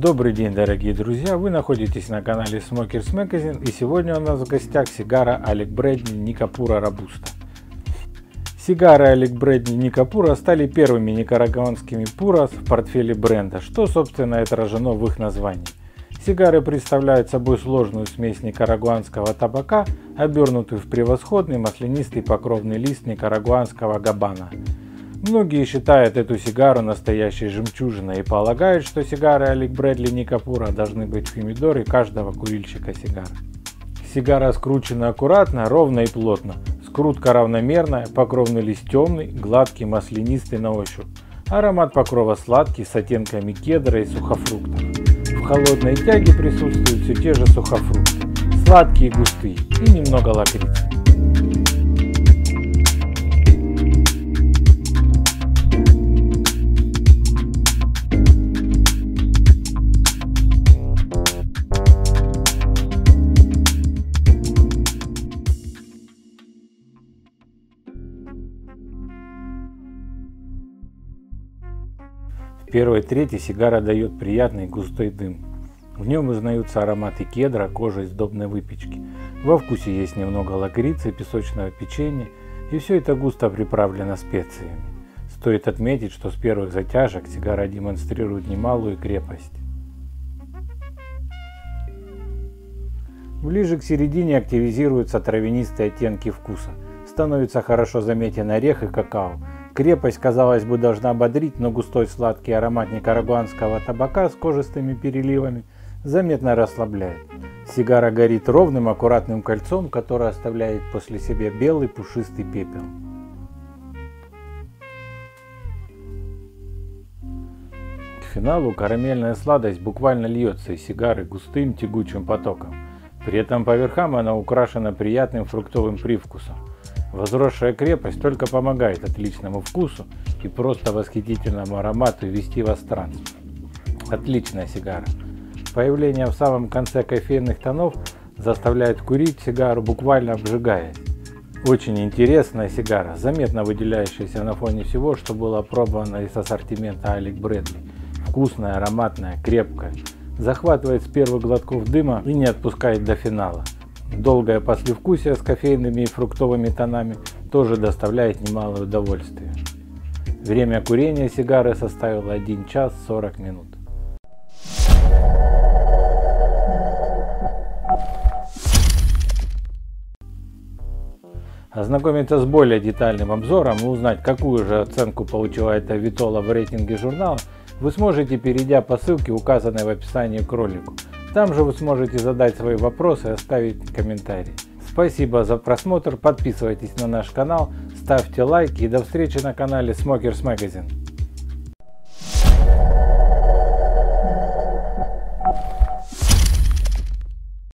Добрый день, дорогие друзья! Вы находитесь на канале Smokers Magazine, и сегодня у нас в гостях сигара Alec Bradley Nica Puro Robusto. Сигары Alec Bradley Nica Puro стали первыми никарагуанскими пурос в портфеле бренда, что, собственно, и отражено в их названии. Сигары представляют собой сложную смесь никарагуанского табака, обернутую в превосходный маслянистый покровный лист никарагуанского габана. Многие считают эту сигару настоящей жемчужиной и полагают, что сигары Alec Bradley Nica Puro должны быть в фумидоре каждого курильщика сигар. Сигара скручена аккуратно, ровно и плотно. Скрутка равномерная, покровный лист темный, гладкий, маслянистый на ощупь. Аромат покрова сладкий, с оттенками кедра и сухофруктов. В холодной тяге присутствуют все те же сухофрукты, сладкие, густые и немного лакрицы. В первой трети сигара дает приятный густой дым. В нем узнаются ароматы кедра, кожи и сдобной выпечки. Во вкусе есть немного лакрицы, песочного печенья, и все это густо приправлено специями. Стоит отметить, что с первых затяжек сигара демонстрирует немалую крепость. Ближе к середине активизируются травянистые оттенки вкуса. Становится хорошо заметен орех и какао. Крепость, казалось бы, должна бодрить, но густой сладкий аромат никарагуанского табака с кожистыми переливами заметно расслабляет. Сигара горит ровным, аккуратным кольцом, которое оставляет после себя белый пушистый пепел. К финалу карамельная сладость буквально льется из сигары густым тягучим потоком. При этом по верхам она украшена приятным фруктовым привкусом. Возросшая крепость только помогает отличному вкусу и просто восхитительному аромату вести вас в транс. Отличная сигара. Появление в самом конце кофейных тонов заставляет курить сигару, буквально обжигаясь. Очень интересная сигара, заметно выделяющаяся на фоне всего, что было опробовано из ассортимента Alec Bradley. Вкусная, ароматная, крепкая. Захватывает с первых глотков дыма и не отпускает до финала. Долгое послевкусие с кофейными и фруктовыми тонами тоже доставляет немалое удовольствие. Время курения сигары составило 1 час 40 минут. Ознакомиться с более детальным обзором и узнать, какую же оценку получила эта витола в рейтинге журнала, вы сможете, перейдя по ссылке, указанной в описании к ролику. Там же вы сможете задать свои вопросы и оставить комментарий. Спасибо за просмотр, подписывайтесь на наш канал, ставьте лайки и до встречи на канале Smokers Magazine.